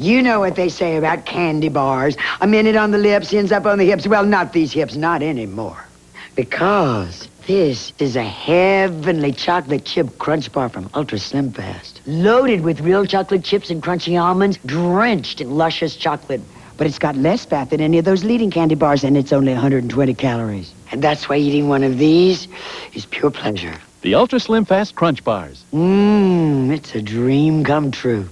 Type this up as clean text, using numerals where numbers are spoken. You know what they say about candy bars. A minute on the lips ends up on the hips. Well, not these hips, not anymore. Because this is a heavenly chocolate chip crunch bar from Ultra Slim-Fast. Loaded with real chocolate chips and crunchy almonds, drenched in luscious chocolate. But it's got less fat than any of those leading candy bars, and it's only 120 calories. And that's why eating one of these is pure pleasure. The Ultra Slim-Fast Crunch Bars. Mmm, it's a dream come true.